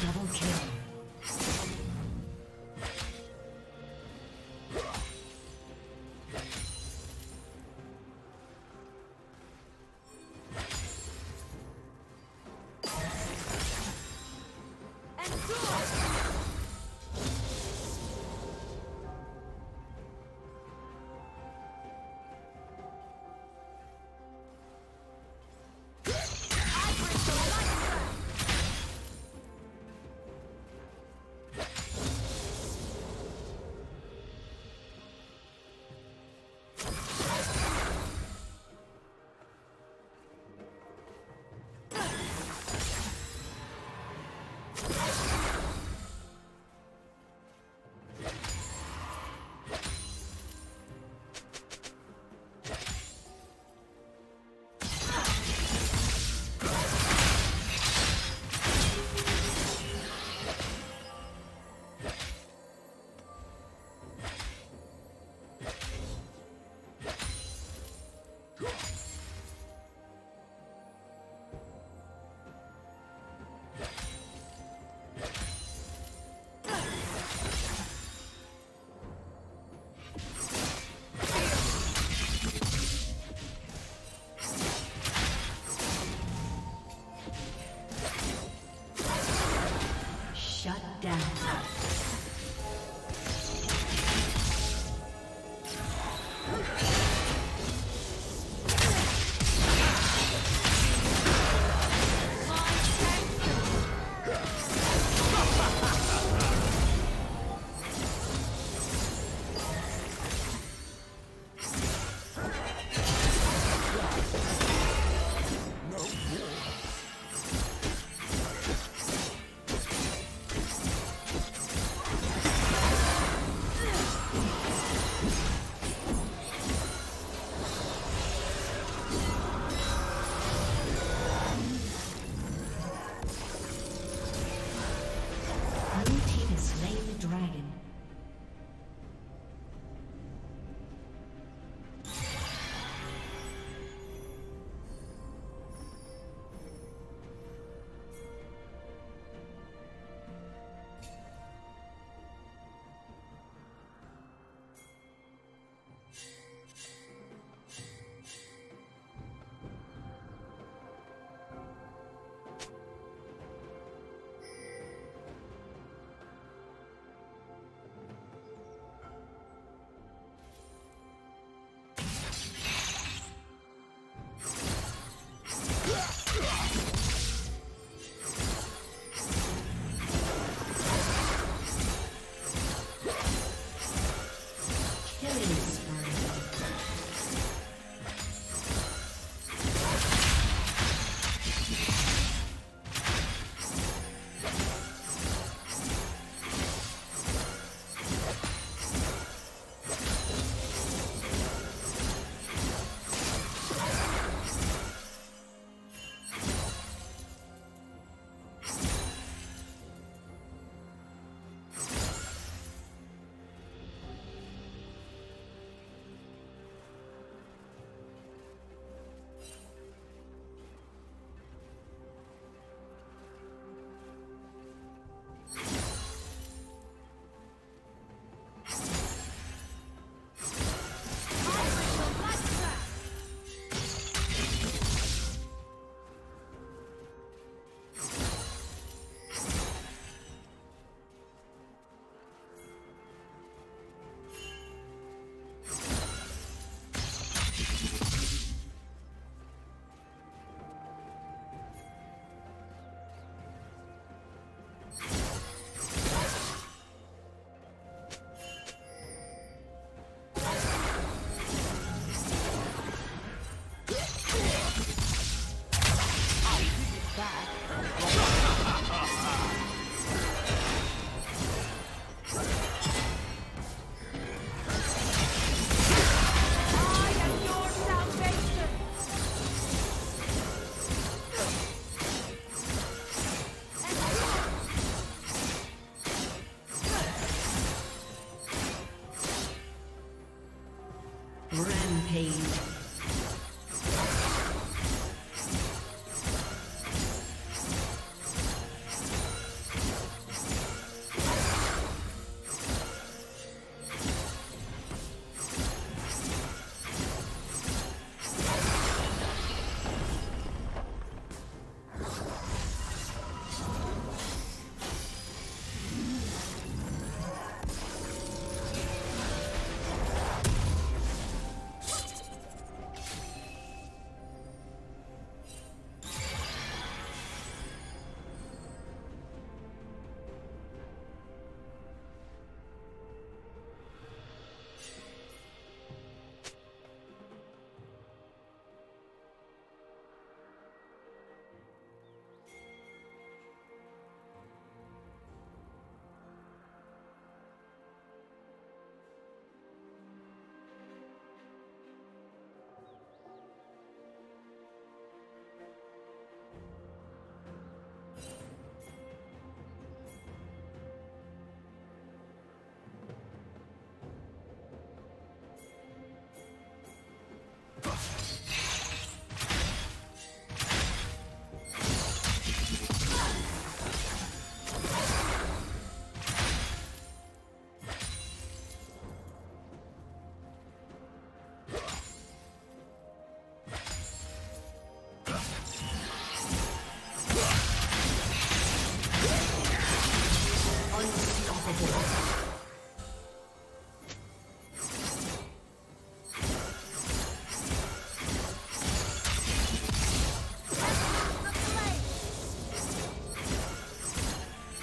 Double kill.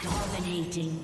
Dominating.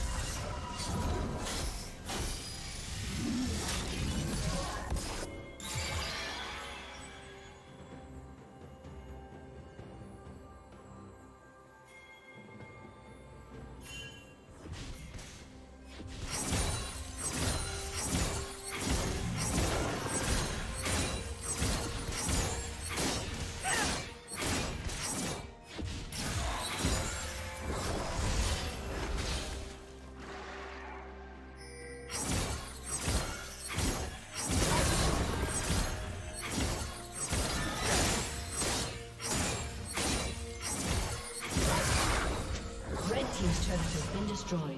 His turret has been destroyed.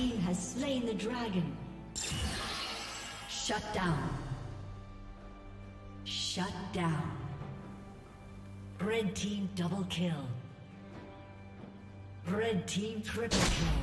team has slain the dragon. Shut down. Shut down. Red team double kill. Red team triple kill.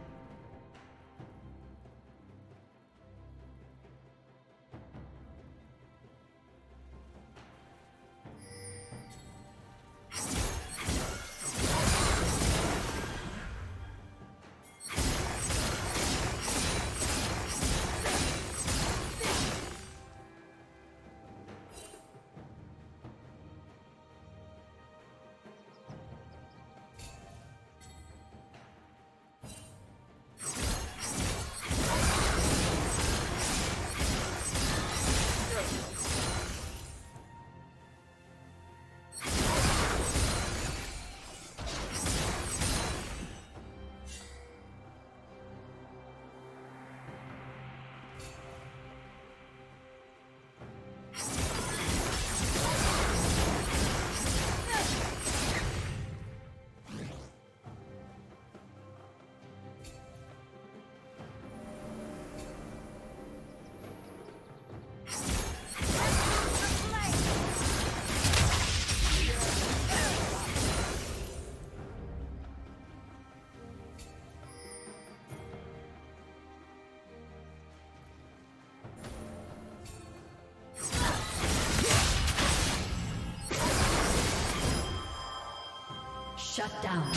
Shut down.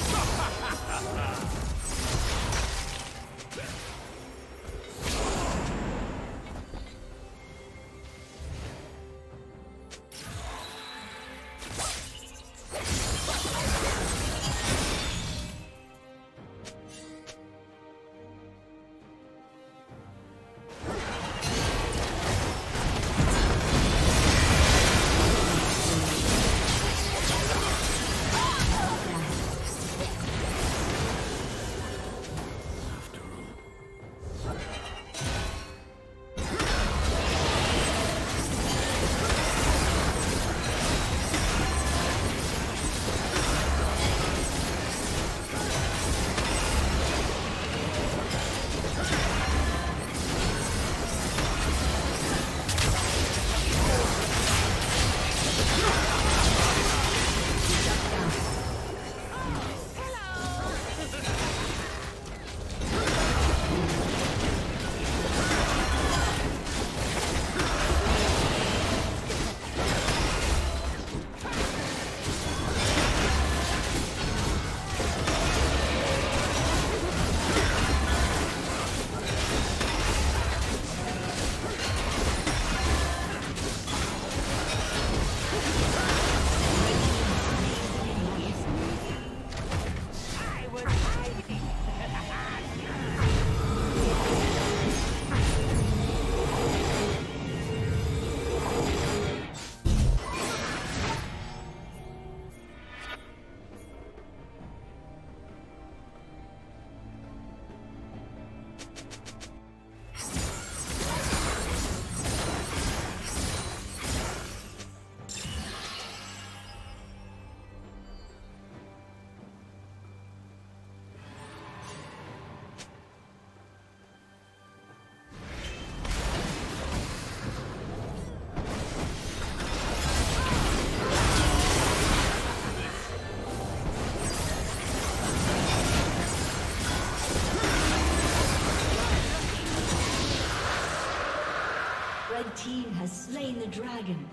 team has slain the dragon.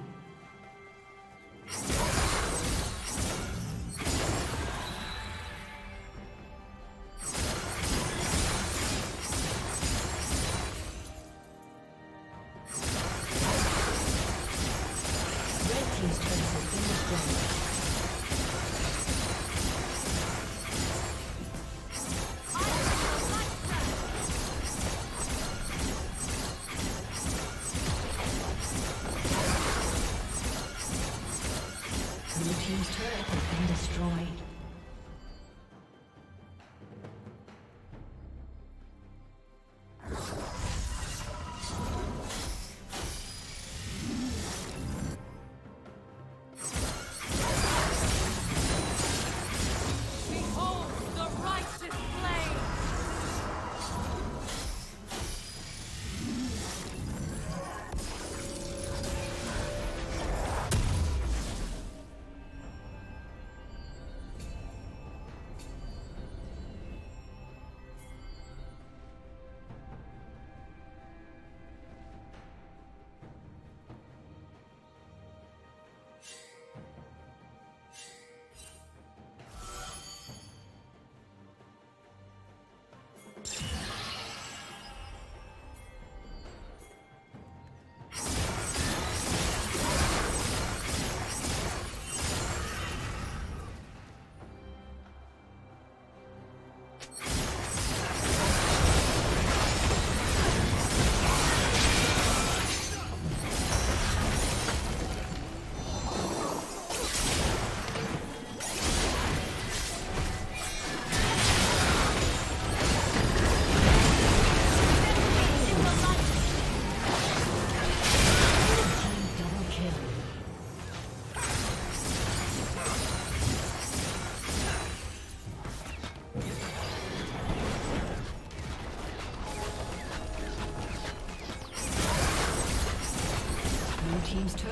Team's turret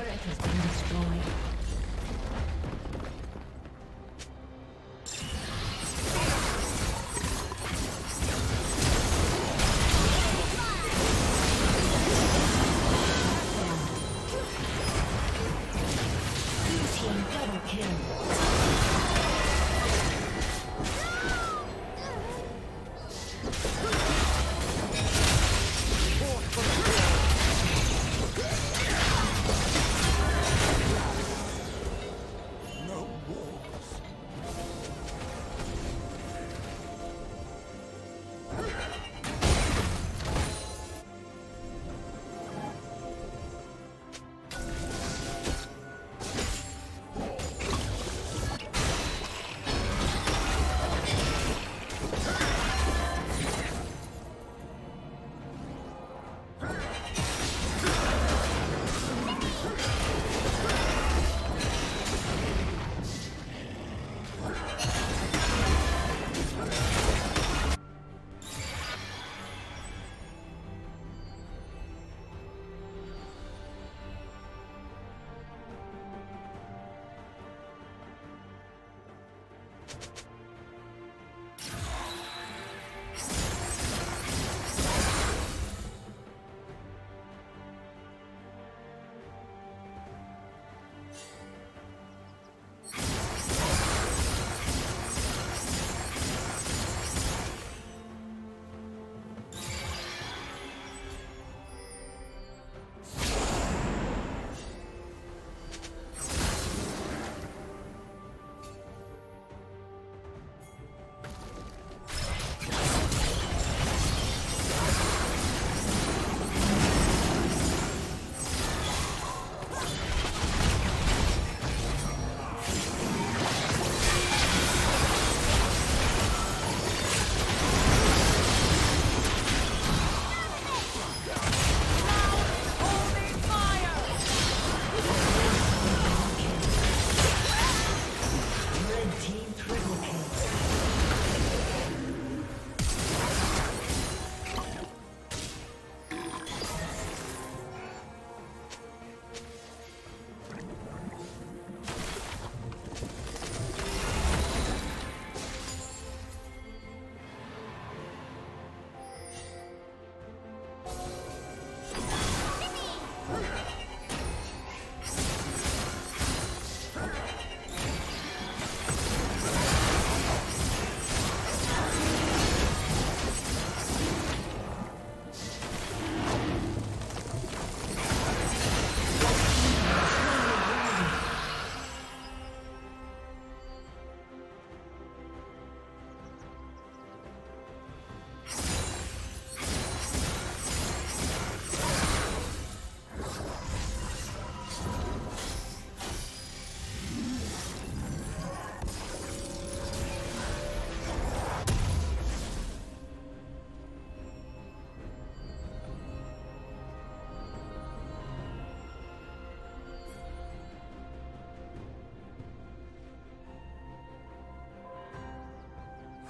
has been destroyed.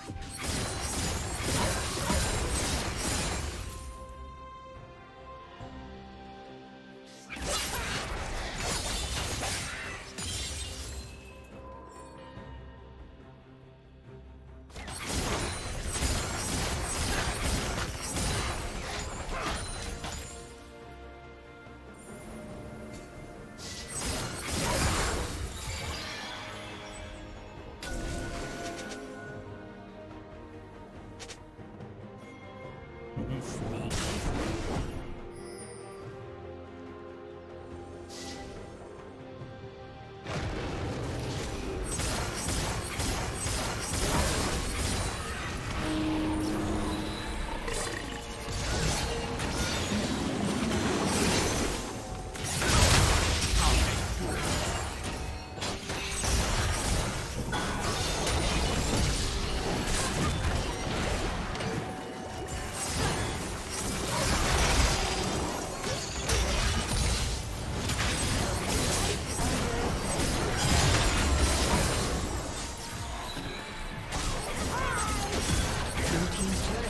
Team's turret